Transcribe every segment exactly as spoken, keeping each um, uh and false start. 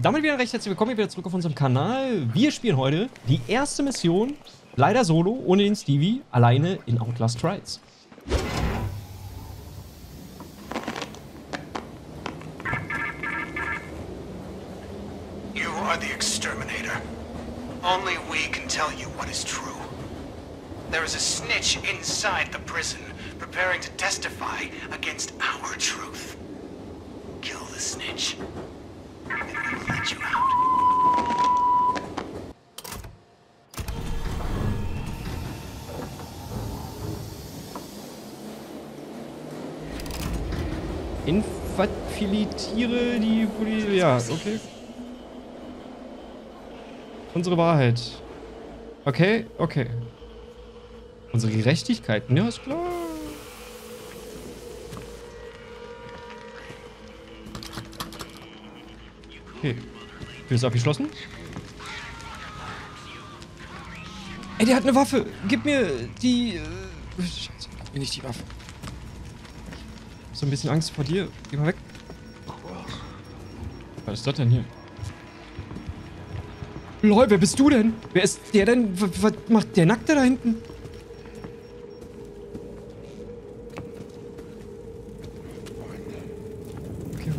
Damit wieder recht herzlich willkommen, wieder zurück auf unserem Kanal. Wir spielen heute die erste Mission, leider solo, ohne den Stevie, alleine in Outlast Trials. You are the exterminator. Only we can tell you what is true. There is a snitch inside the prison, preparing to testify against our truth. Kill the snitch. Infantilitiere die Polizei. Ja, okay. Unsere Wahrheit. Okay, okay. Unsere Gerechtigkeit. Ja, ist klar. Okay. Tür ist abgeschlossen. Ey, der hat eine Waffe. Gib mir die... Äh, Scheiße, gib mir nicht die Waffe. So ein bisschen Angst vor dir. Geh mal weg. Was ist das denn hier? Lol, wer bist du denn? Wer ist der denn? W- was macht der Nackte da hinten?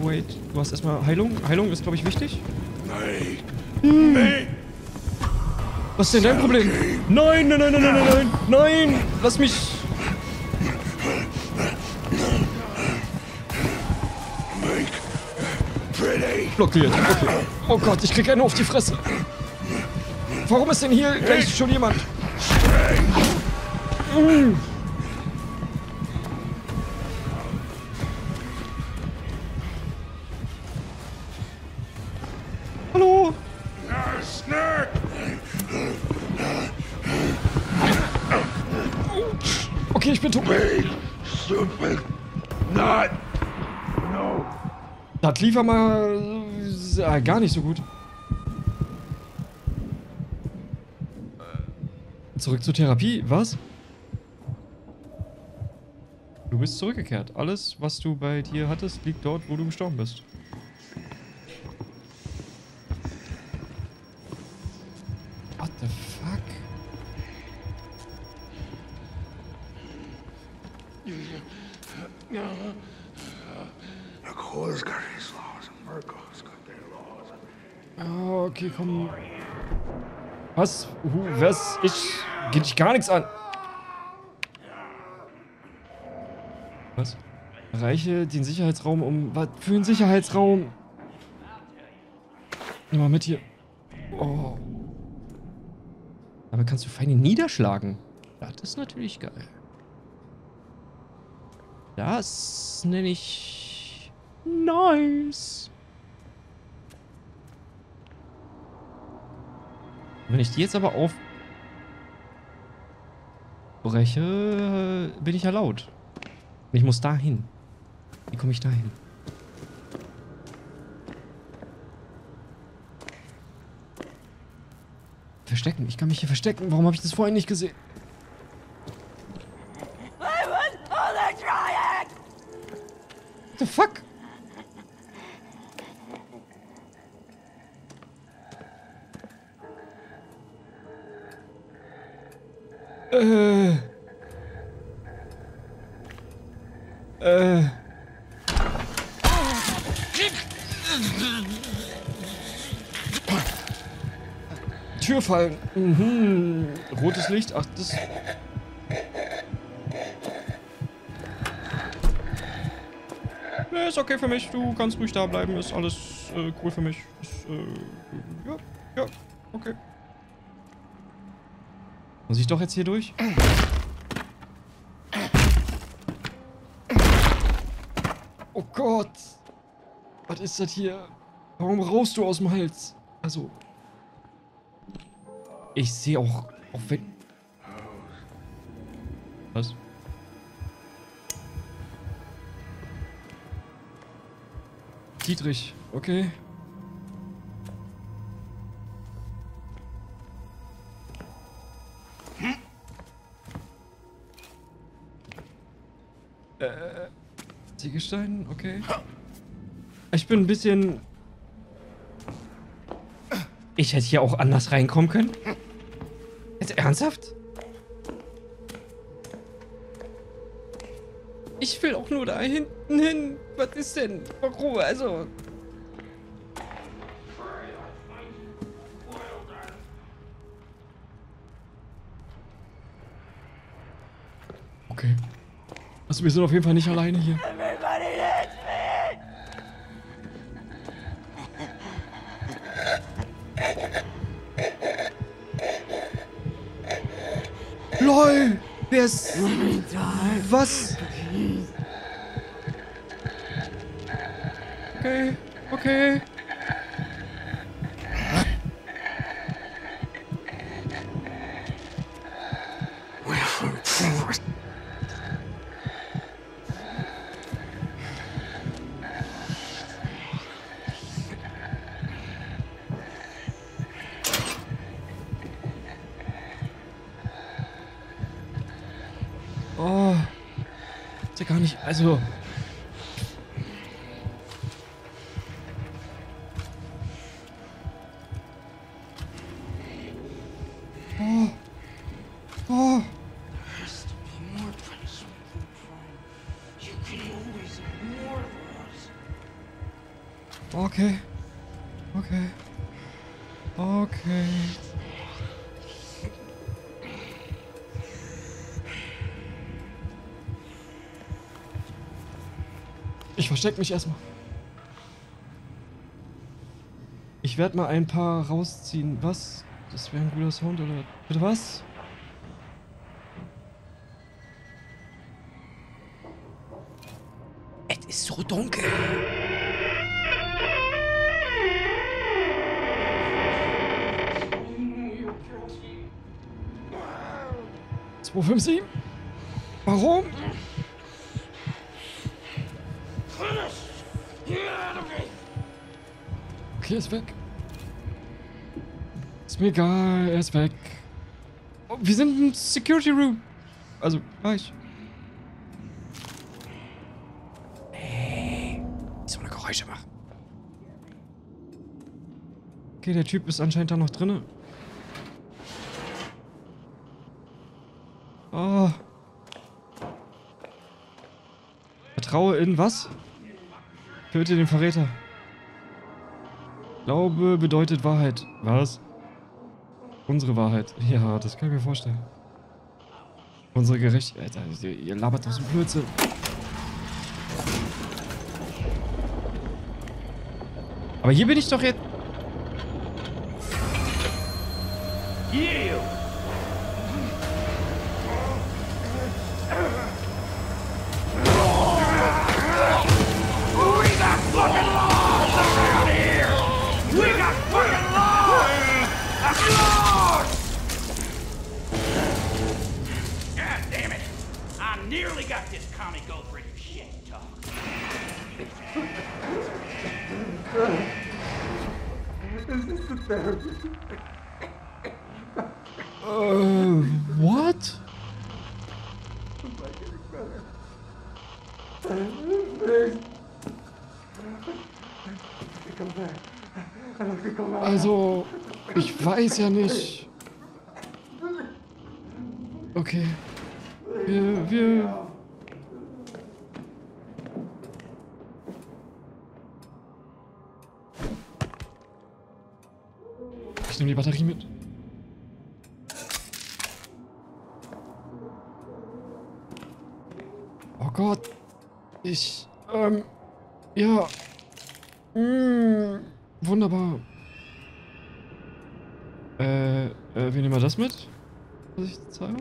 Wait, du hast erstmal Heilung. Heilung ist, glaube ich, wichtig. Nein. Hm. Nein. Was ist denn dein Problem? Nein, nein, nein, nein, nein, nein, nein. Nein, lass mich. Blockiert. Okay. Oh Gott, ich krieg einen auf die Fresse. Warum ist denn hier gleich schon jemand? Hm. Okay, ich bin tot. Das lief mal äh, gar nicht so gut. Zurück zur Therapie, was? Du bist zurückgekehrt. Alles, was du bei dir hattest, liegt dort, wo du gestorben bist. What the fuck? Oh, okay, komm. Was? Was? Ich... Geht dich gar nichts an. Was? Erreiche den Sicherheitsraum um... Was für ein Sicherheitsraum? Nimm mal mit hier. Oh. Damit kannst du Feinde niederschlagen. Das ist natürlich geil. Das nenne ich nice. Wenn ich die jetzt aber aufbreche, bin ich ja laut. Und ich muss dahin. Wie komme ich dahin? Verstecken. Ich kann mich hier verstecken. Warum habe ich das vorhin nicht gesehen? What the fuck? Äh. Äh. Tür fallen. Mhm. Rotes Licht. Ach, das... Nee, ist okay für mich. Du kannst ruhig da bleiben. Ist alles äh, cool für mich. Ist, äh, ja, ja, okay. Muss ich doch jetzt hier durch? Oh Gott. Was ist das hier? Warum rauchst du aus dem Hals? Also. Ich sehe auch... auch wenn... Was? Dietrich, okay. Hm? Äh, Ziegelstein, okay. Ich bin ein bisschen Ich hätte hier auch anders reinkommen können. Jetzt ernsthaft? Ich will auch nur da hinten hin. Was ist denn? Warum? Also... Okay. Also wir sind auf jeden Fall nicht alleine hier. LOL! Wer ist... Was? Okay, okay. Gar nicht, also. Oh. Oh. Okay. Okay. Okay. Ich versteck mich erstmal. Ich werde mal ein paar rausziehen. Was? Das wäre ein guter Sound, oder? Bitte was? Es ist so dunkel. zwei fünf sieben? Warum? Okay, ist weg. Ist mir egal, er ist weg. Oh, wir sind im Security Room. Also, gleich. Hey, ich soll Geräusche machen. Okay, der Typ ist anscheinend da noch drin. Oh. Vertraue in was? Töte den Verräter. Glaube bedeutet Wahrheit. Was? Unsere Wahrheit. Ja, das kann ich mir vorstellen. Unsere Gerechtigkeit. Alter, ihr labert doch so Blödsinn. Aber hier bin ich doch jetzt... Uh, what? Also, ich weiß ja nicht. Okay. Wir, wir... Ich nehme die Batterie mit. Oh Gott. Ich, ähm, ja. Mmh, wunderbar. Äh, äh, wir nehmen mal das mit, was ich zeige.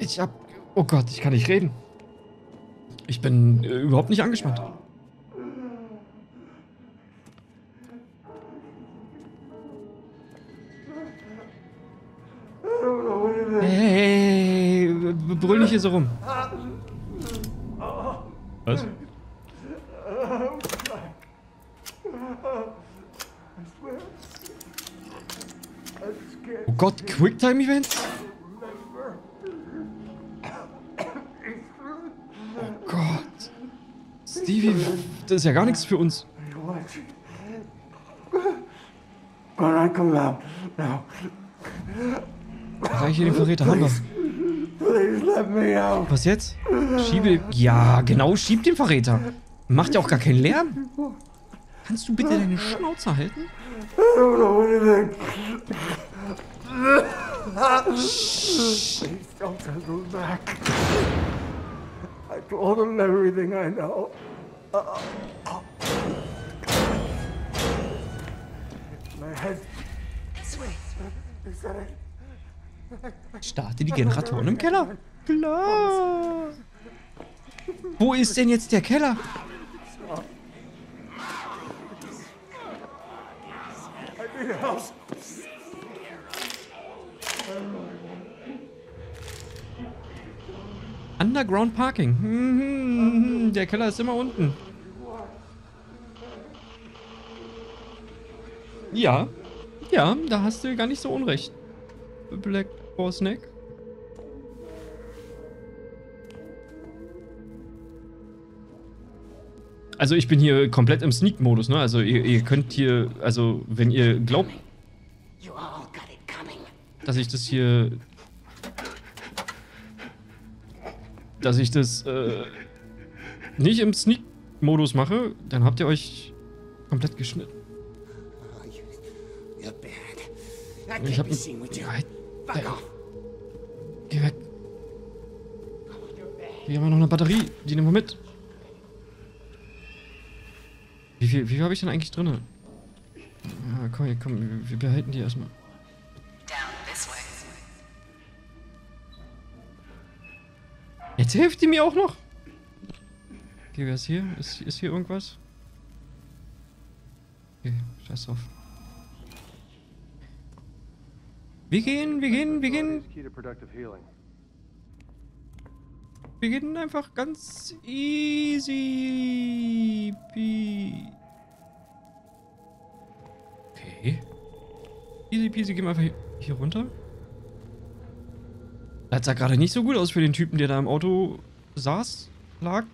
Ich hab, oh Gott, ich kann nicht reden. Ich bin äh, überhaupt nicht angespannt. Hey, hey, hey, brüll nicht hier so rum. Was? Oh Gott, Quicktime-Events? Oh Gott. Stevie, das ist ja gar nichts für uns. Reiche den Verräter, haben wir. Was jetzt? Schiebe... Ja, genau, schieb den Verräter. Macht ja auch gar keinen Lärm. Kannst du bitte deine Schnauze halten? Starte die Generatoren im Keller. Klar. Wo ist denn jetzt der Keller? Underground Parking. Mhm, der Keller ist immer unten. Ja. Ja, da hast du gar nicht so unrecht. Black Boar Snake. Also ich bin hier komplett im Sneak-Modus, ne? Also ihr, ihr könnt hier, also wenn ihr glaubt, dass ich das hier, dass ich das äh, nicht im Sneak-Modus mache, dann habt ihr euch komplett geschnitten. Ich hab... Geh weg. Hier haben wir noch eine Batterie, die nehmen wir mit. Wie viel, wie viel habe ich denn eigentlich drin? Ja, komm, komm, wir behalten die erstmal. Jetzt hilft die mir auch noch. Okay, wer ist hier? Ist, ist hier irgendwas? Okay, scheiß drauf. Wir gehen, wir gehen, wir gehen. Wir gehen einfach ganz easy. Okay. Easy peasy, gehen wir einfach hier runter. Das sah gerade nicht so gut aus für den Typen, der da im Auto saß, lag.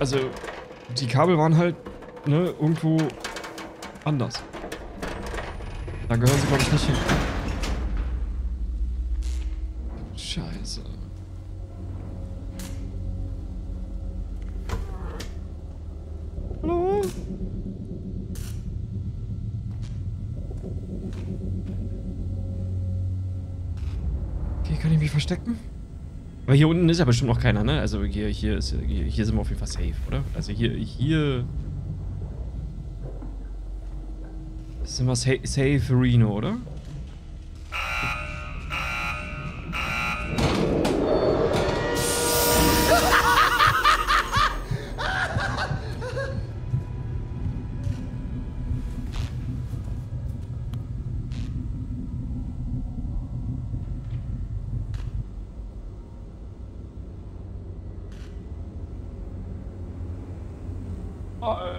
Also, die Kabel waren halt, ne, irgendwo anders. Da gehören sie, glaube ich, nicht hin. Scheiße. Hallo? Okay, kann ich mich verstecken? Aber hier unten ist ja bestimmt noch keiner, ne? Also hier, hier, ist, hier, hier sind wir auf jeden Fall safe, oder? Also hier, hier... Sind wir safe Reno, oder?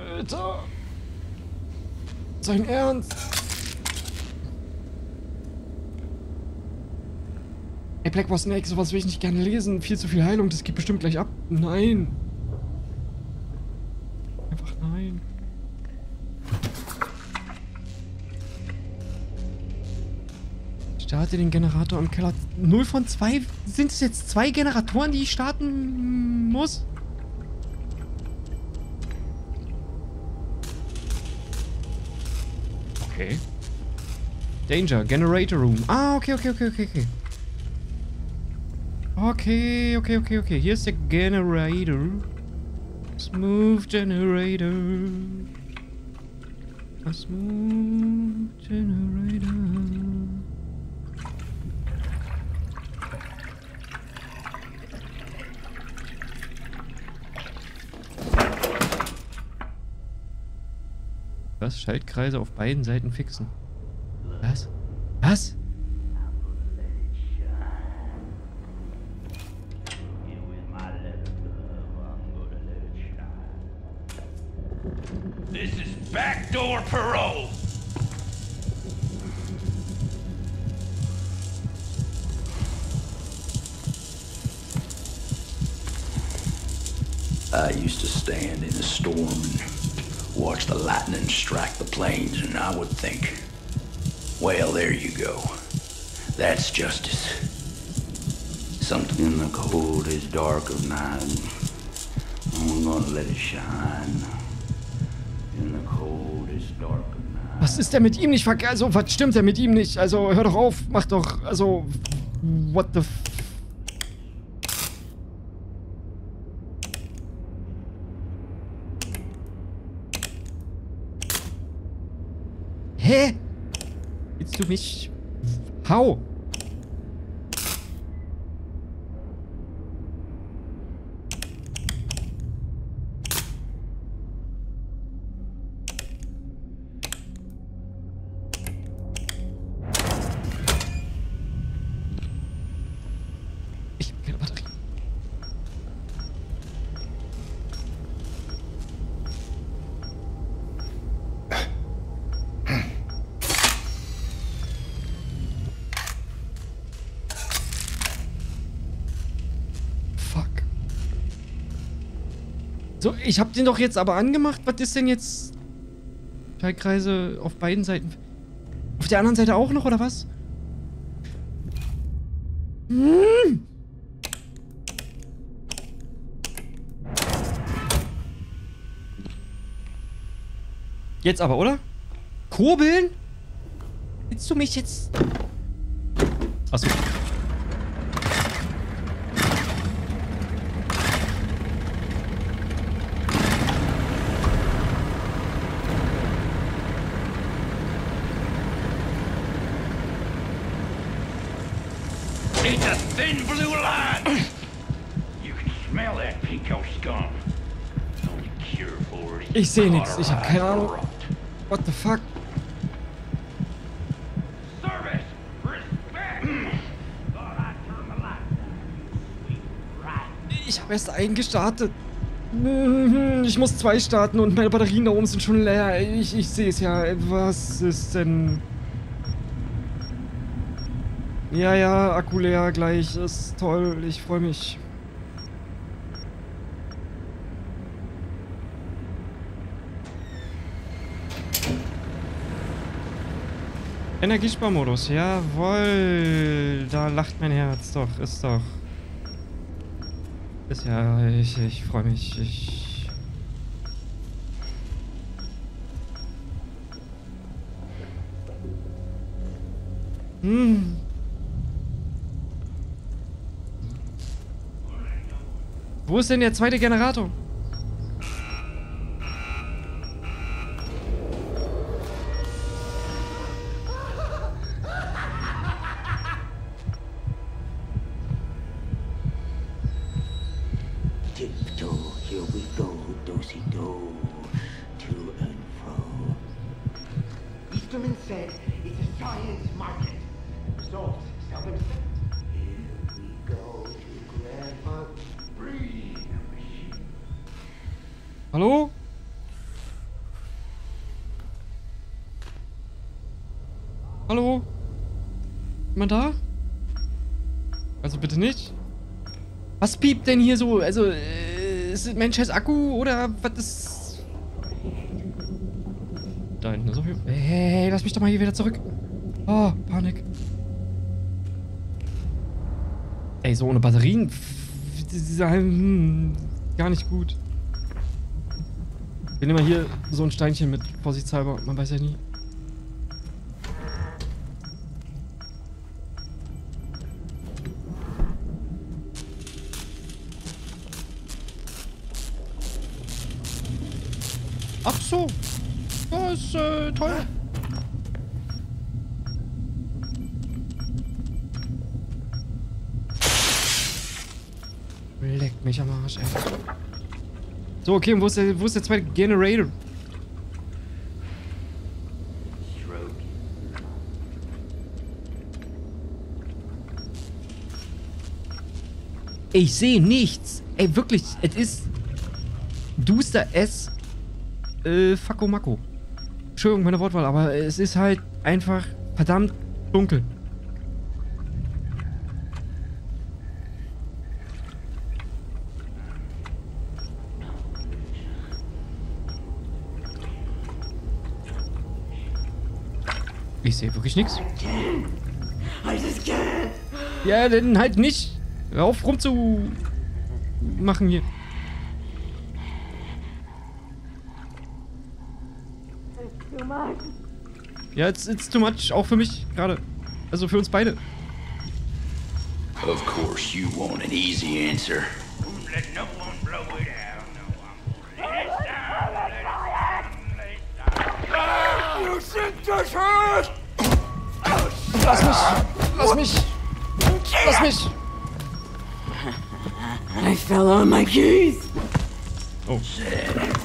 Alter! Sein Ernst? Ey, Black Boar Snake, sowas will ich nicht gerne lesen. Viel zu viel Heilung, das geht bestimmt gleich ab. Nein. Einfach nein. Starte den Generator im Keller. null von zwei? Sind es jetzt zwei Generatoren, die ich starten muss? Okay. Danger, Generator Room. Ah, okay, okay, okay, okay, okay. Okay, okay, okay, okay. Hier ist der Generator. Smooth Generator. A smooth Generator. Was? Schaltkreise auf beiden Seiten fixen. Was? Was? This is backdoor parole. I used to stand in a storm and watch the lightning strike the plains, and I would think, well, there you go. That's justice. Something in the cold is dark of night. I'm gonna let it shine. In the cold is dark of night. Was ist denn mit ihm nicht verkehrt? Also, was stimmt denn mit ihm nicht? Also, hör doch auf, mach doch, also, what the f... Hä? Willst du mich... Hau! So, ich hab den doch jetzt aber angemacht. Was ist denn jetzt? Teilkreise auf beiden Seiten. Auf der anderen Seite auch noch, oder was? Hm. Jetzt aber, oder? Kurbeln? Willst du mich jetzt... Achso. Ich sehe nichts, ich habe keine Ahnung. What the fuck? Ich habe erst einen gestartet. Ich muss zwei starten und meine Batterien da oben sind schon leer. Ich, ich sehe es ja. Was ist denn? Ja, ja, Akku leer gleich. Ist toll, ich freue mich. Energiesparmodus, jawohl, da lacht mein Herz, doch, ist doch. Ist ja, ich, ich freue mich, ich... Hm. Wo ist denn der zweite Generator? Hallo? Hallo? Jemand da? Also bitte nicht. Was piept denn hier so? Also, äh, ist mein scheiß Akku oder was ist... Da hinten ist auch hier. Hey, lass mich doch mal hier wieder zurück. Oh, Panik. Ey, so ohne Batterien. Die sind gar nicht gut. Wir nehmen mal hier so ein Steinchen mit, vorsichtshalber, man weiß ja nie. Ach so, das ist äh, teuer. Leck mich am Arsch, ey. So, okay, wo ist der, wo ist der zweite Generator? Ich sehe nichts. Ey, wirklich, es ist duster es äh, Facko Macko. Entschuldigung, meine Wortwahl, aber es ist halt einfach verdammt dunkel. Ich sehe wirklich nichts. Ja, dann halt nicht. Hör auf rum zu machen hier. Ja, it's, it's too much, auch für mich gerade. Also für uns beide. Of course you want an easy answer. Lass mich! Lass mich! Lass mich! I fell on my keys. Oh. Sad.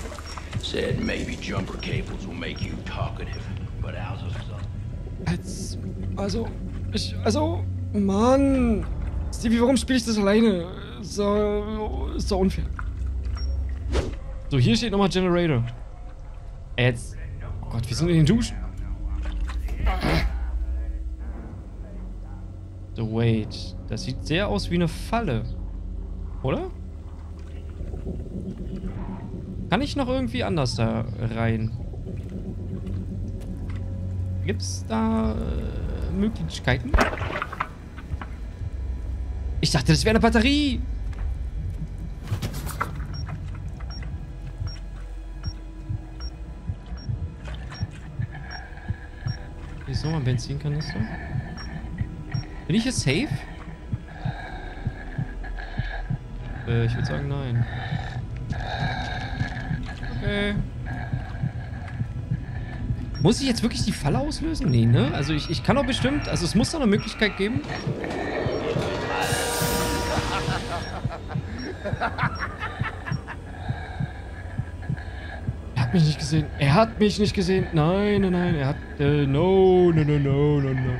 Said maybe jumper cables will make you talkative, but ours is something. Also, ich, also, Mann! Stevie, warum spiele ich das alleine? So, ist so unfair. So, hier steht nochmal Generator. Jetzt. Oh Gott, wir sind in den Duschen. So, wait. Das sieht sehr aus wie eine Falle. Oder? Kann ich noch irgendwie anders da rein? Gibt's da äh, Möglichkeiten? Ich dachte, das wäre eine Batterie. Hier ist nochmal ein Benzinkanister. Bin ich jetzt safe? Äh, ich würde sagen, nein. Okay. Muss ich jetzt wirklich die Falle auslösen? Nee, ne? Also ich, ich kann doch bestimmt... Also es muss doch eine Möglichkeit geben. Er hat mich nicht gesehen. Er hat mich nicht gesehen. Nein, nein, nein. Er hat... Äh, no, no, no, no, no, no.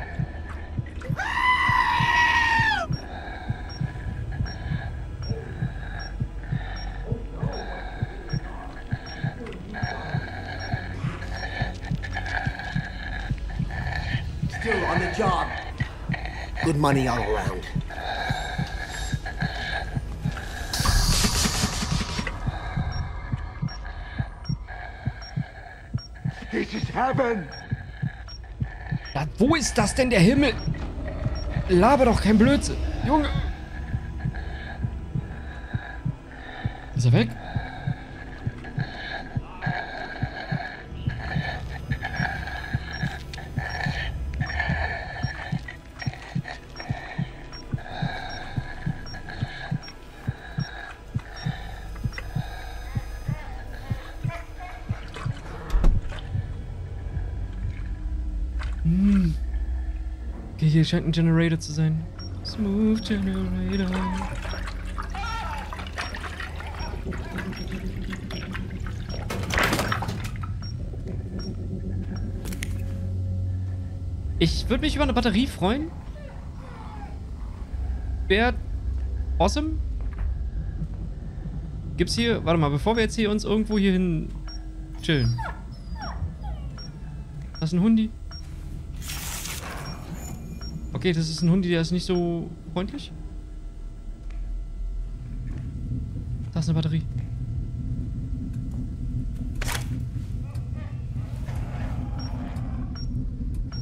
Good money all around. This is heaven. Ja, wo ist das denn, der Himmel? Laber doch kein Blödsinn, Junge. Ist er weg? Hier scheint ein Generator zu sein. Smooth Generator. Ich würde mich über eine Batterie freuen. Wäre awesome. Gibt's hier... Warte mal, bevor wir jetzt hier uns irgendwo hierhin chillen. Das ist ein Hundi. Okay, das ist ein Hund, der ist nicht so freundlich. Da ist eine Batterie.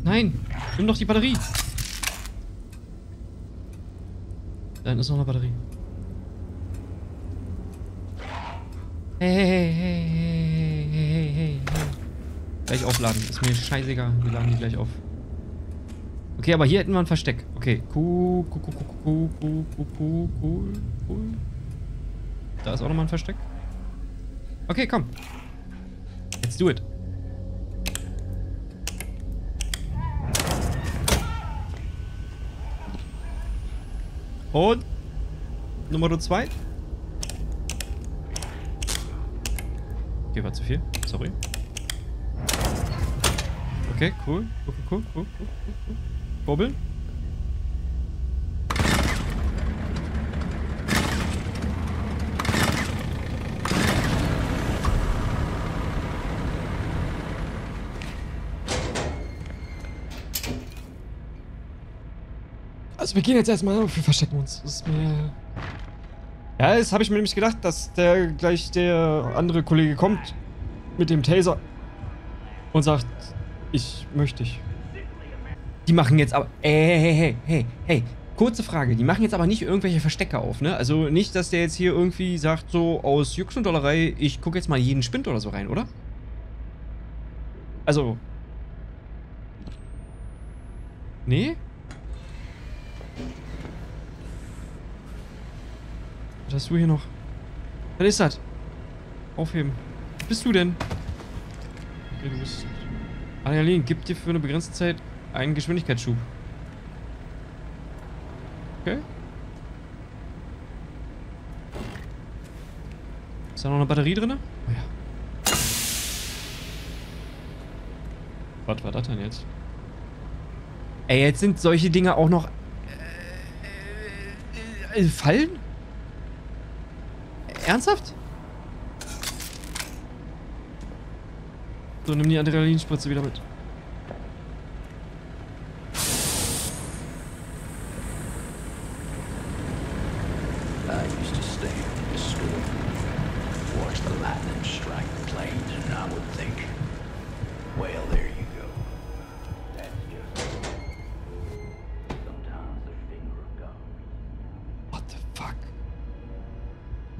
Nein, nimm doch die Batterie. Da ist noch eine Batterie. Hey, hey, hey, hey, hey, hey, hey, hey. Gleich aufladen, ist mir scheißegal. Wir laden die gleich auf. Okay, aber hier hätten wir ein Versteck. Okay. Cool, cool, cool, cool, cool, cool, cool, cool. Da ist auch nochmal ein Versteck. Okay, komm. Let's do it. Und Nummer zwei. Okay, war zu viel. Sorry. Okay, cool. Cool, cool, cool, cool, cool. Bobbeln. Also wir gehen jetzt erstmal auf, wir verstecken uns. Das ist mir... Ja, das habe ich mir nämlich gedacht, dass der gleich der andere Kollege kommt mit dem Taser und sagt, ich möchte dich. Die machen jetzt aber... Hey, hey, hey, hey, hey. Kurze Frage. Die machen jetzt aber nicht irgendwelche Verstecke auf, ne? Also nicht, dass der jetzt hier irgendwie sagt, so aus Jux und Dollerei, ich gucke jetzt mal jeden Spind oder so rein, oder? Also... Nee? Was hast du hier noch? Was ist das? Aufheben. Was bist du denn? Okay, du bist... Adrenalin gibt dir für eine begrenzte Zeit einen Geschwindigkeitsschub. Okay. Ist da noch eine Batterie drin? Oh ja. Was war das denn jetzt? Ey, jetzt sind solche Dinge auch noch... Äh, äh, äh, fallen? Ernsthaft? So, nimm die Adrenalinspritze wieder mit.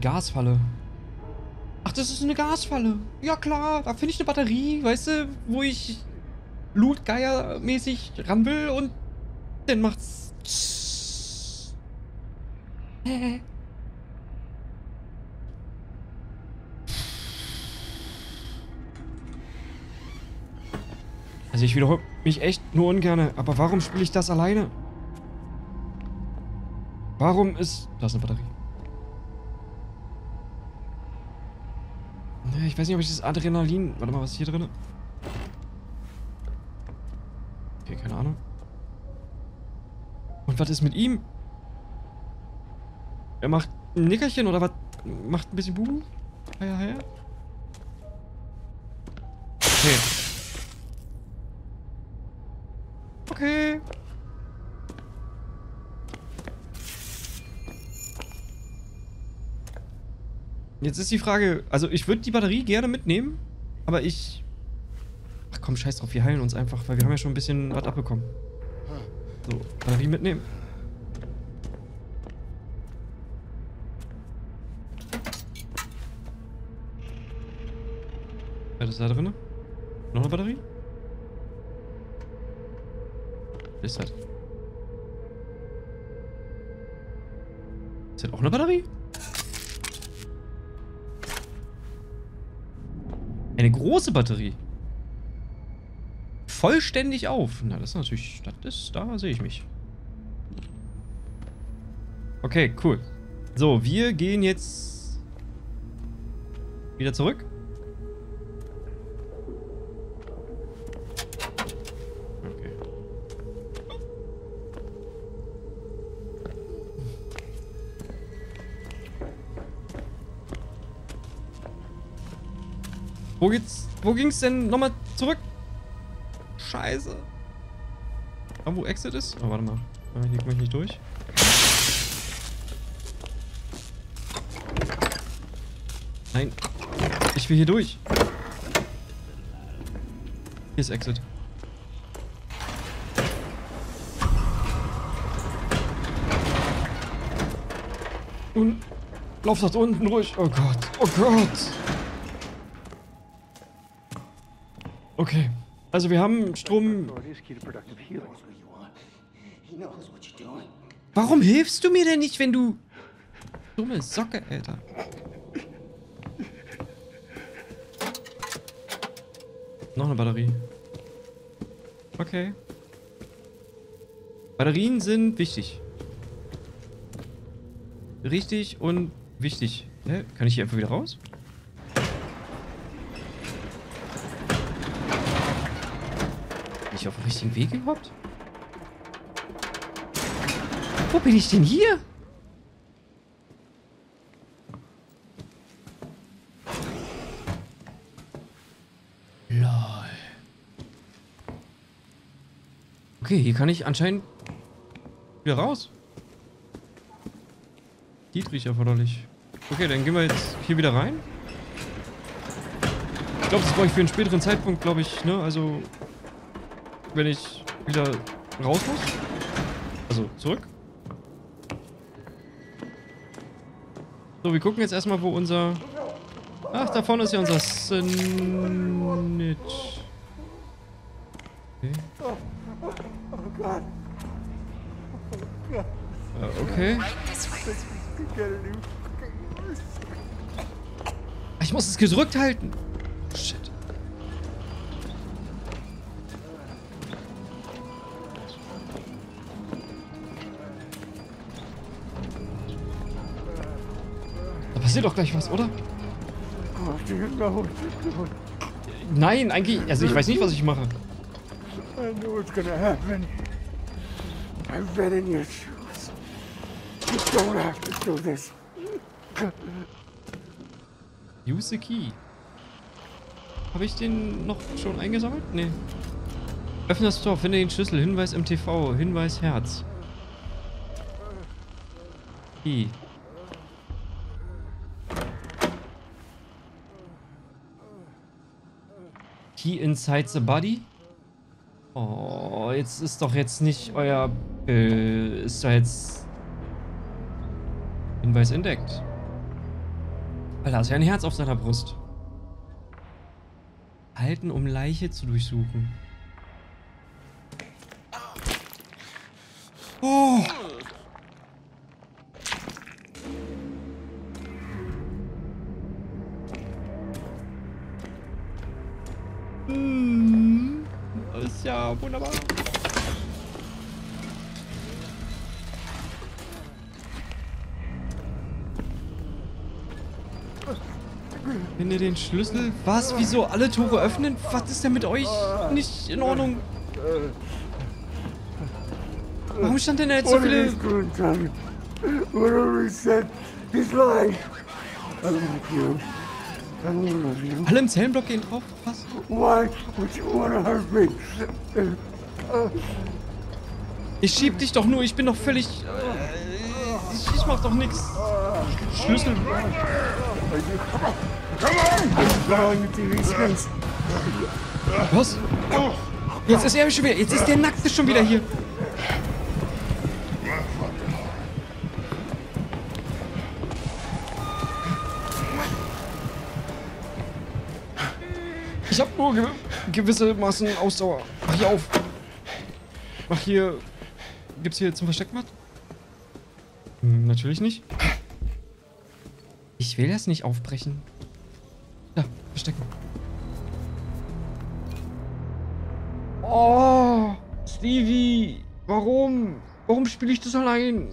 Gasfalle. Ach, das ist eine Gasfalle. Ja klar, da finde ich eine Batterie, weißt du, wo ich Loot-Geier-mäßig ran will und dann macht's... Hä? Also ich wiederhole mich echt nur ungerne, aber warum spiele ich das alleine? Warum ist... Da ist eine Batterie. Ich weiß nicht, ob ich das Adrenalin... Warte mal, was ist hier drin? Okay, keine Ahnung. Und was ist mit ihm? Er macht ein Nickerchen oder was? Macht ein bisschen Bubu? Heia, heia. Okay. Okay. Jetzt ist die Frage, also ich würde die Batterie gerne mitnehmen, aber ich... Ach komm, scheiß drauf, wir heilen uns einfach, weil wir haben ja schon ein bisschen was abbekommen. So, Batterie mitnehmen. Was ist da drin? Noch eine Batterie? Was ist das? Ist das auch eine Batterie? Eine große Batterie. Vollständig auf. Na, das ist natürlich... Das ist, da sehe ich mich. Okay, cool. So, wir gehen jetzt... wieder zurück. Okay. Wo geht's? Wo ging's denn nochmal zurück? Scheiße. Da wo Exit ist? Oh, warte mal. Hier komme ich nicht durch. Nein. Ich will hier durch. Hier ist Exit. Und lauf nach unten ruhig. Oh Gott. Oh Gott. Okay, also wir haben Strom... Warum hilfst du mir denn nicht, wenn du... Dumme Socke, Alter. Noch eine Batterie. Okay. Batterien sind wichtig. Richtig und wichtig. Hä? Kann ich hier einfach wieder raus? Auf dem richtigen Weg überhaupt? Wo bin ich denn hier? Lol. Okay, hier kann ich anscheinend wieder raus. Dietrich erforderlich. Okay, dann gehen wir jetzt hier wieder rein. Ich glaube, das brauche ich für einen späteren Zeitpunkt, glaube ich, ne? Also... wenn ich wieder raus muss. Also zurück. So, wir gucken jetzt erstmal, wo unser... Ach, da vorne ist ja unser Snitch. Okay. Uh, okay. Ich muss es gedrückt halten. Shit. Da passiert doch gleich was, oder? Nein, eigentlich... Also ich weiß nicht, was ich mache. I know what's gonna happen. I've been in your shoes. You don't have to do this. Use the key. Habe ich den noch schon eingesammelt? Nee. Öffne das Tor, finde den Schlüssel. Hinweis M T V. Hinweis Herz. Key. Key inside the body? Oh, jetzt ist doch jetzt nicht euer... Äh, ist da jetzt... Hinweis entdeckt. Weil da ist ja ein Herz auf seiner Brust. Halten, um Leiche zu durchsuchen. Oh! Ja, wunderbar. Finde den Schlüssel. Was? Wieso? Alle Tore öffnen? Was ist denn mit euch nicht in Ordnung? Warum stand denn da jetzt so viele... Alle im Zellenblock gehen drauf? Was? Ich schieb dich doch nur, ich bin doch völlig... Ich, ich mach doch nix. Schlüssel. Was? Jetzt ist er schon wieder, jetzt ist der Nackte schon wieder hier. Ich hab nur ge gewisse Maßen Ausdauer. Mach hier auf. Mach hier... Gibt's hier zum Versteck was? Hm, natürlich nicht. Ich will das nicht aufbrechen. Da, verstecken. Oh, Stevie. Warum? Warum spiele ich das allein?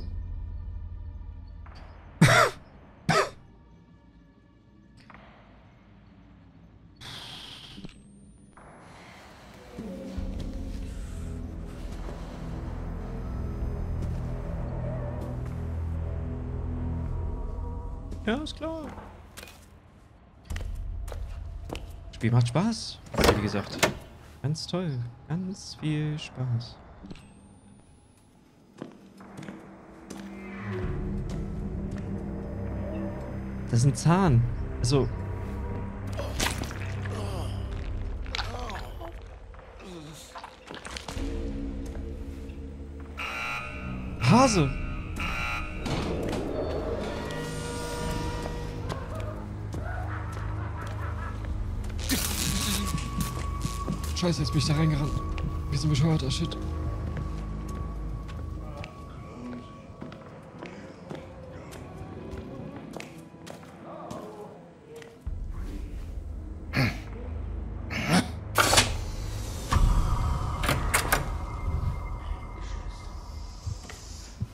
Ja, ist klar. Das Spiel macht Spaß, wie gesagt. Ganz toll. Ganz viel Spaß. Das ist ein Zahn. Also... Hase! Scheiße, jetzt bin ich da reingerannt. Wir sind bescheuert, oh shit.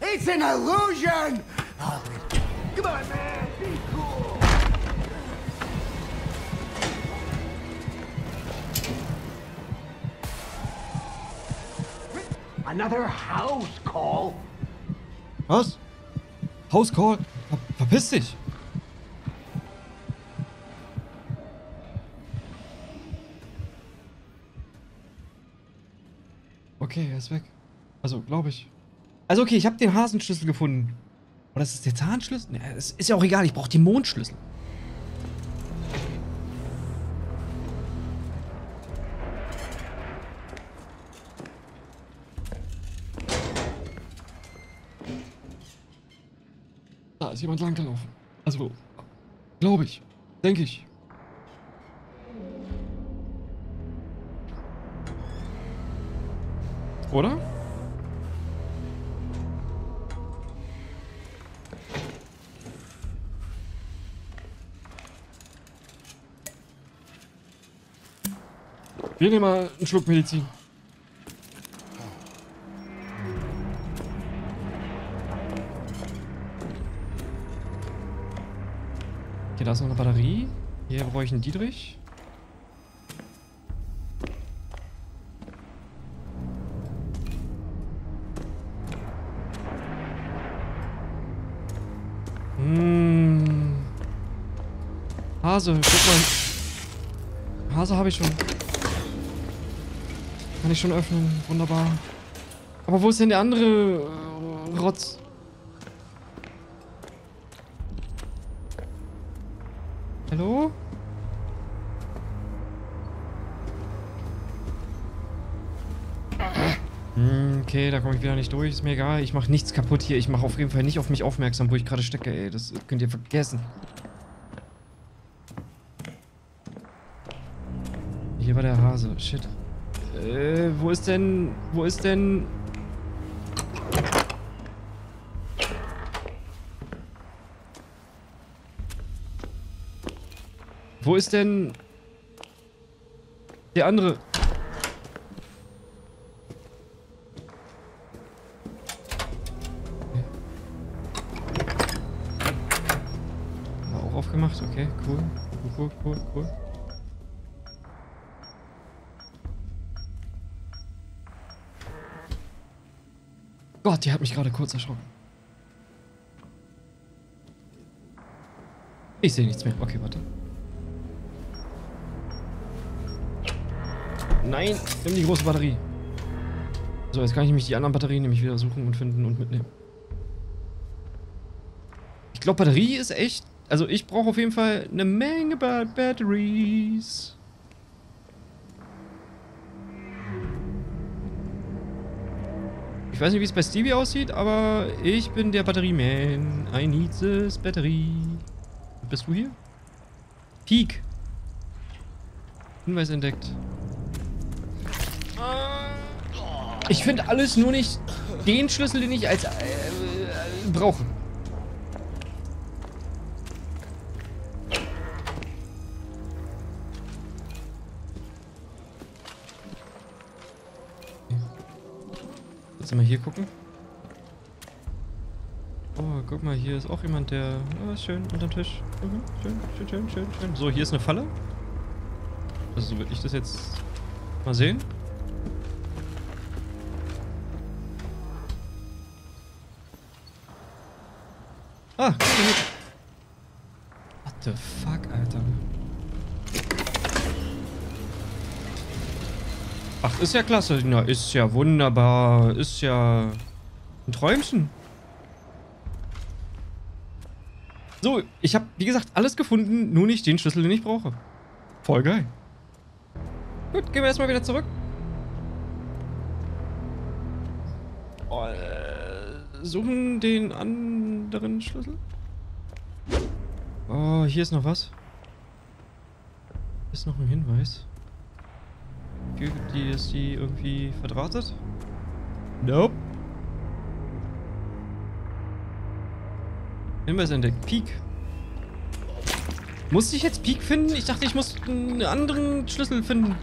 It's an illusion! Oh. Come on, man! Be cool! Another house call. Was? House call? Ver verpiss dich! Okay, er ist weg. Also, glaube ich. Also okay, ich habe den Hasenschlüssel gefunden. Oder ist das der Zahnschlüssel? Ne, es ist ja auch egal, ich brauche den Mondschlüssel. da ist jemand lang gelaufen. Also, glaube ich. Denke ich. Oder? Wir nehmen mal einen Schluck Medizin. Hier, da ist noch eine Batterie. Hier brauche ich einen Dietrich. Hm. Hase, guck mal. Hase habe ich schon. Kann ich schon öffnen. Wunderbar. Aber wo ist denn der andere äh, Rotz? Hallo? Hm, okay, da komme ich wieder nicht durch. Ist mir egal. Ich mache nichts kaputt hier. Ich mache auf jeden Fall nicht auf mich aufmerksam, wo ich gerade stecke, ey. Das könnt ihr vergessen. Hier war der Hase. Shit. Äh, wo ist denn... Wo ist denn... Wo ist denn... Der andere? Haben wir auch aufgemacht? Okay, cool. Cool, cool, cool, cool. Gott, die hat mich gerade kurz erschrocken. Ich sehe nichts mehr. Okay, warte. Nein, nimm die große Batterie. So, jetzt kann ich nämlich die anderen Batterien nämlich wieder suchen und finden und mitnehmen. Ich glaube, Batterie ist echt... Also ich brauche auf jeden Fall eine Menge Batteries. Ich weiß nicht, wie es bei Stevie aussieht, aber ich bin der Batterieman. I need this Batterie. Bist du hier? Peak. Hinweis entdeckt. Ich finde alles nur nicht den Schlüssel, den ich als äh, äh, brauche. Mal hier gucken. Oh, guck mal, hier ist auch jemand, der... Oh, schön, unterm Tisch. Mhm, schön, schön, schön, schön, schön. So, hier ist eine Falle. Also will ich das jetzt mal sehen. Ah, guck mal hier. What the fuck, Alter. Ach, ist ja klasse. Na, ist ja wunderbar. Ist ja ein Träumchen. So, ich habe, wie gesagt, alles gefunden, nur nicht den Schlüssel, den ich brauche. Voll geil. Gut, gehen wir erstmal wieder zurück. Oh, äh, suchen den anderen Schlüssel. Oh, hier ist noch was. Hier ist noch ein Hinweis. Die ist die irgendwie verdrahtet? Nope. Hinweis entdeckt. Peak. Musste ich jetzt Peak finden? Ich dachte, ich muss einen anderen Schlüssel finden.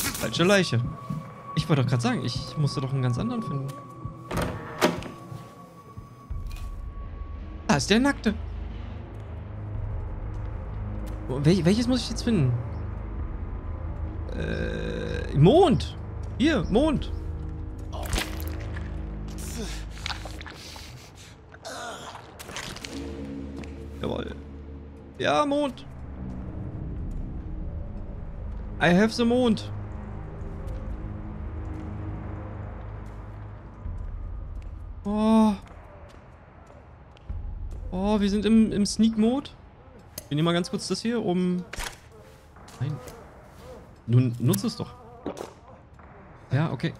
Falsche Leiche. Ich wollte doch gerade sagen, ich musste doch einen ganz anderen finden. Da ist der Nackte. Wel- welches muss ich jetzt finden? Äh, Mond! Hier, Mond! Jawohl. Ja, Mond! I have the Mond! Oh! Oh, wir sind im, im Sneak-Mode. Wir nehmen mal ganz kurz das hier, um... Nein. Nun, nutze es doch. Ja, okay.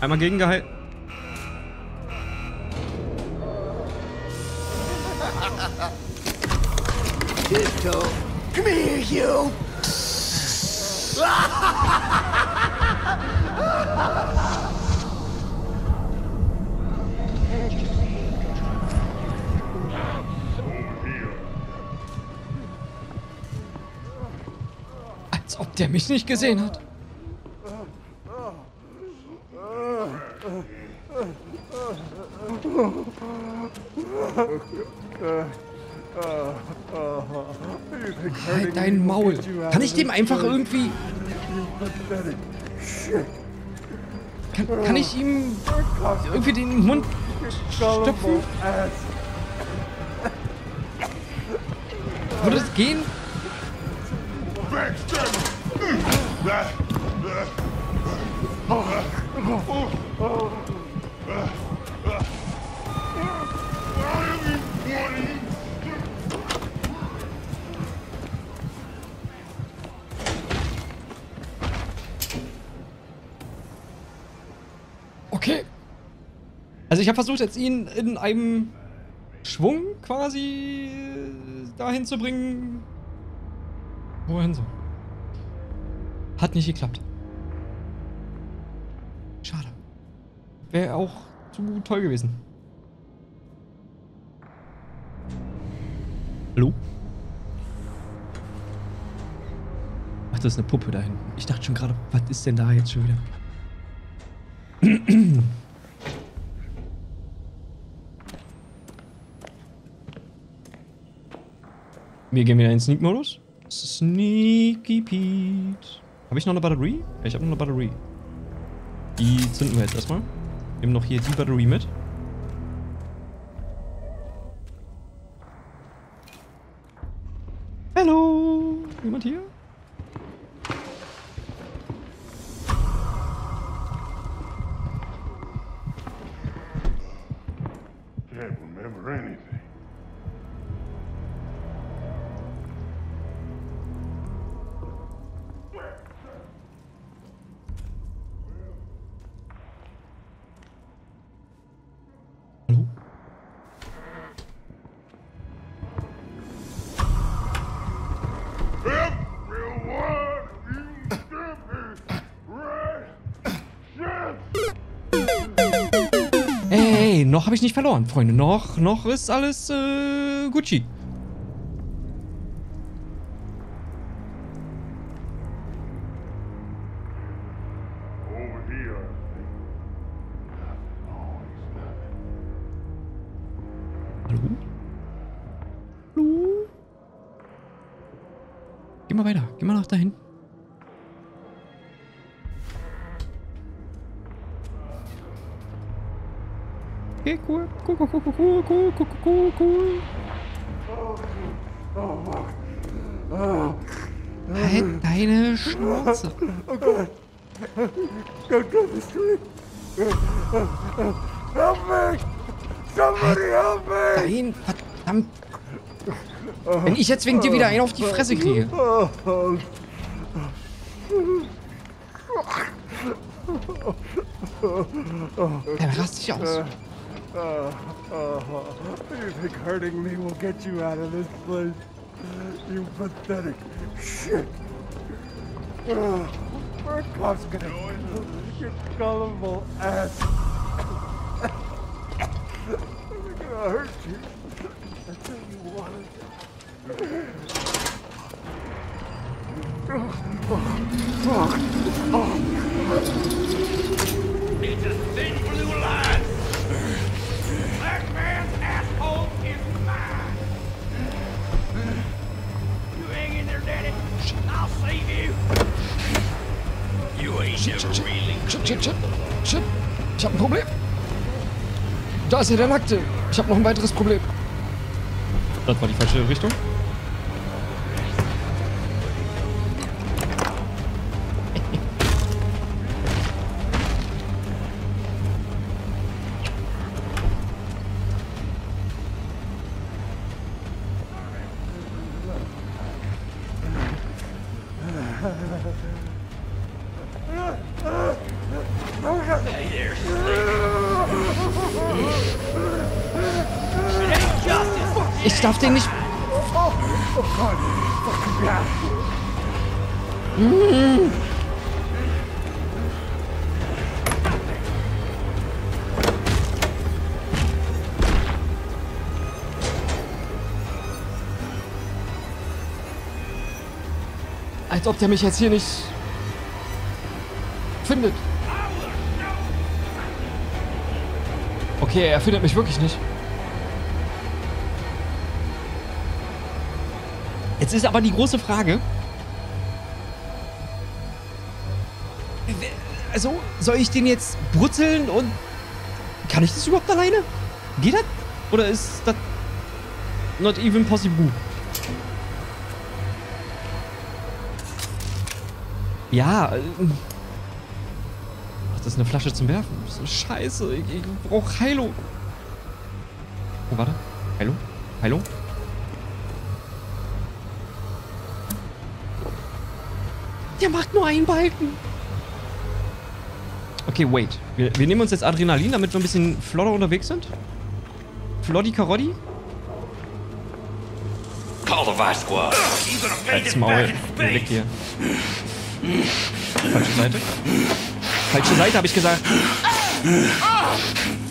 Einmal gegengehalten. Come here, you. Als ob der mich nicht gesehen hat. Halt dein Maul. Kann ich dem einfach irgendwie... Kann, kann ich ihm irgendwie den Mund stopfen? Würde es gehen? Okay. Also ich habe versucht, jetzt ihn in einem Schwung quasi dahin zu bringen, wo er hin soll. Hat nicht geklappt. Schade. Wäre auch zu toll gewesen. Hallo? Ach, das ist eine Puppe da hinten. Ich dachte schon gerade, was ist denn da jetzt schon wieder? Wir gehen wieder in den Sneak-Modus. Sneaky Pete. Habe ich noch eine Batterie? Ja, ich habe noch eine Batterie. Die zünden wir jetzt erstmal. Wir haben noch hier die Batterie mit. Hallo! Jemand hier? Noch habe ich nicht verloren, Freunde. Noch, noch ist alles äh, Gucci. Hallo? Hallo? Geh mal weiter. Geh mal nach dahin. Okay, cool, cool, cool, cool, cool, cool, cool, cool, cool. Halt deine Schnauze. Oh Gott. Gott, Gott, ist gut. Help me! Somebody help me! Nein, verdammt. Wenn ich jetzt wegen dir wieder einen auf die Fresse kriege. Dann rast dich aus. Uh, uh, you think hurting me will get you out of this place? You pathetic shit! Uh, our cops gonna your gullible ass. I'm gonna hurt you until you want it. Oh, it's a thin blue line. That man's asshole is mine! You hang in there, Daddy. I'll save you. You ain't never really shit, shit, shit, shit. Ich hab ein Problem. Da ist ja der Nackte. Ich hab noch ein weiteres Problem. Das war die falsche Richtung. Ich darf den nicht Oh, oh God, fucking bad. Mm. Als ob der mich jetzt hier nicht findet. Okay, er findet mich wirklich nicht. Jetzt ist aber die große Frage. Also, soll ich den jetzt brutzeln und... Kann ich das überhaupt alleine? Geht das? Oder ist das... Not even possible. Ja. Ach, das ist eine Flasche zum Werfen. So scheiße. Ich, ich brauche Heilung. Oh, warte. Heilung? Heilung? Der macht nur einen Balken. Okay, wait. Wir, wir nehmen uns jetzt Adrenalin, damit wir ein bisschen flotter unterwegs sind. Floddy Karoddi. Call the Vice Squad. Halt's Maul. Weg hier. Falsche Seite. Falsche Seite, habe ich gesagt.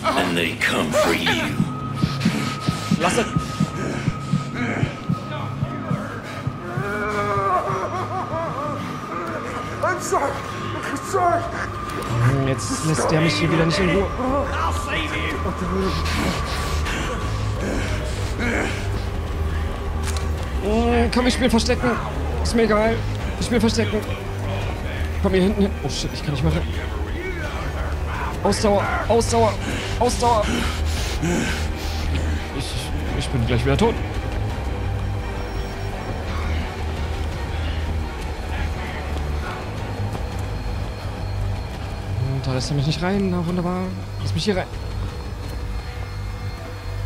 And they come for you. Lass das. I'm sorry. I'm sorry. Jetzt lässt der mich hier wieder nicht in Ruhe. Oh, komm, ich spiel verstecken. Ist mir egal. Ich spiel verstecken. Komm hier hinten hin. Oh shit, ich kann nicht mehr retten. Ausdauer, Ausdauer, Ausdauer. Ich, ich bin gleich wieder tot. Da lässt er mich nicht rein. Na wunderbar. Lass mich hier rein.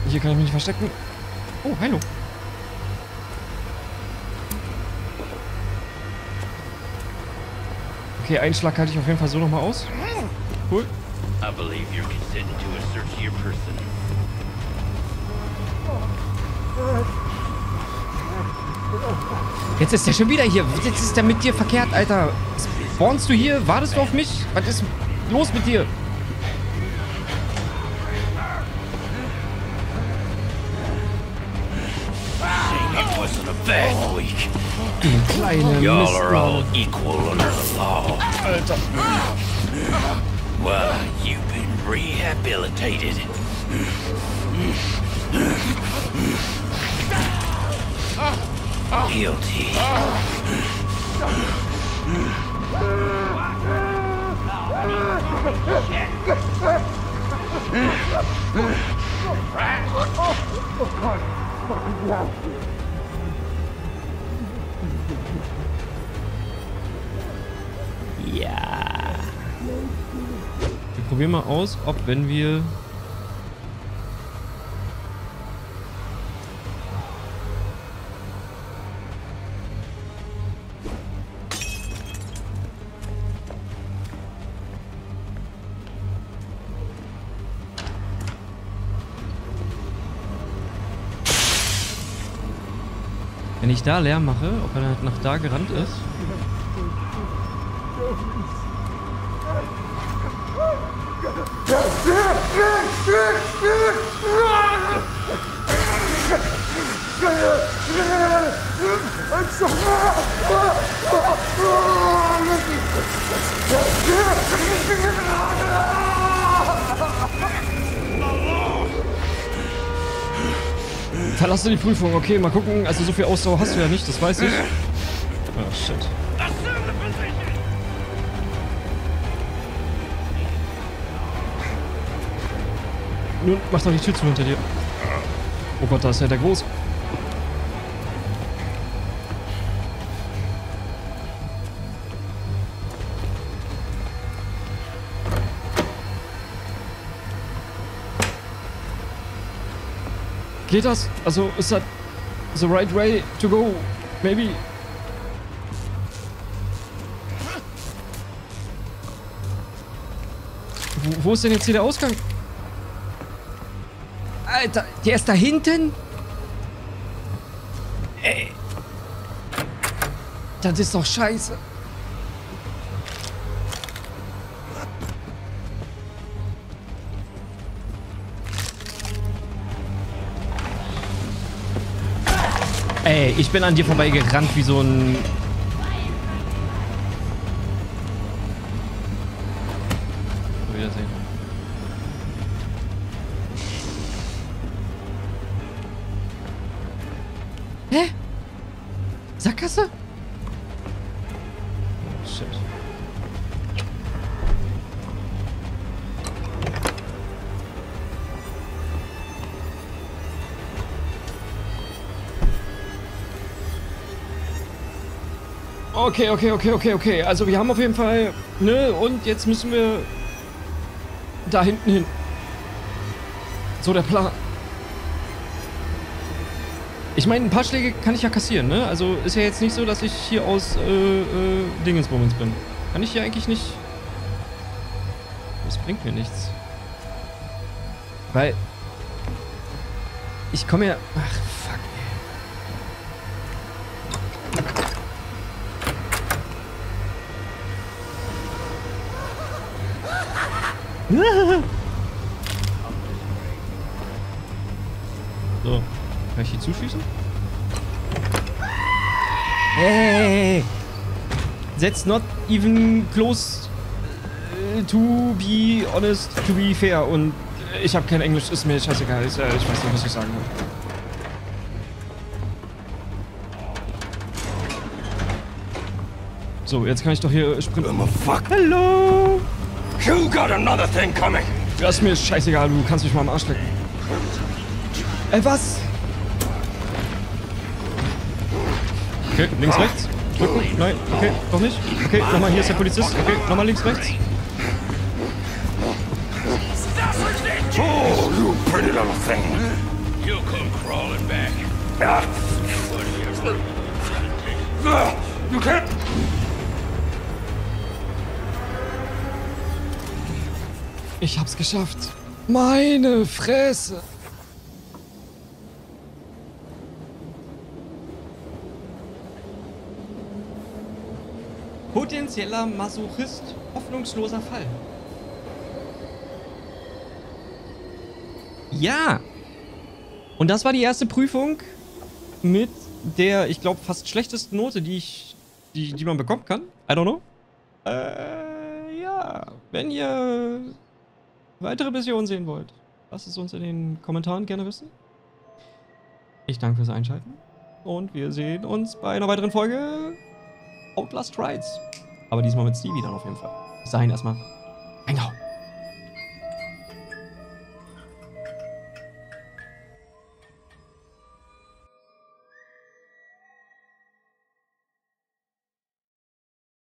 Hier kann ich mich nicht verstecken. Oh, Heilung. Okay, einen Schlag halte ich auf jeden Fall so nochmal aus. Cool. Jetzt ist der schon wieder hier. Jetzt ist der mit dir verkehrt, Alter. Spawnst du hier? Wartest du auf mich? Was ist los mit dir? Du kleine Mistmann. Alter. Well, you've been rehabilitated. Guilty. Ja. Wir probieren mal aus, ob wenn wir... Wenn ich da leer mache, ob er halt nach da gerannt ist. Verlass du die Prüfung, okay, mal gucken. Also so viel Ausdauer hast du ja nicht, das weiß ich. Oh shit. Nun, mach doch die Tür zu hinter dir. Oh Gott, da ist ja der Groß. Geht das? Also ist das the right way to go? Maybe? Wo, wo ist denn jetzt hier der Ausgang? Alter, der ist da hinten? Das ist doch scheiße. Ey, ich bin an dir vorbeigerannt wie so ein... Hä? Sackgasse? Shit. Okay, okay, okay, okay, okay. Also wir haben auf jeden Fall... Ne, und jetzt müssen wir... da hinten hin. So der Plan. Ich meine, ein paar Schläge kann ich ja kassieren, ne? Also ist ja jetzt nicht so, dass ich hier aus äh, äh, Dingensbummens bin. Kann ich hier eigentlich nicht... Das bringt mir nichts. Weil... Ich komme ja... Ach, fuck. So, kann ich hier zuschießen? Hey! That's not even close to be honest, to be fair. Und ich habe kein Englisch, ist mir scheißegal. Ich, äh, ich weiß nicht, was ich sagen will. So, jetzt kann ich doch hier sprinten. Fuck. Hello! You got another thing coming. Das ist mir scheißegal, du kannst mich mal am Arsch lecken. Ey, was? Okay, links, rechts. Drücken. Nein, okay, doch nicht. Okay, nochmal, hier ist der Polizist. Okay, nochmal links, rechts. Oh, you pretty little thing. You come crawling back. Ja. You can't. Ich hab's geschafft. Meine Fresse. Potenzieller Masochist, hoffnungsloser Fall. Ja. Und das war die erste Prüfung mit der, ich glaube, fast schlechtesten Note, die ich, die, die man bekommen kann. I don't know. Äh, ja. Wenn ihr... weitere Missionen sehen wollt, lasst es uns in den Kommentaren gerne wissen. Ich danke fürs Einschalten und wir sehen uns bei einer weiteren Folge Outlast Trials. Aber diesmal mit Stevie dann auf jeden Fall. Bis dahin erstmal. Reingehauen.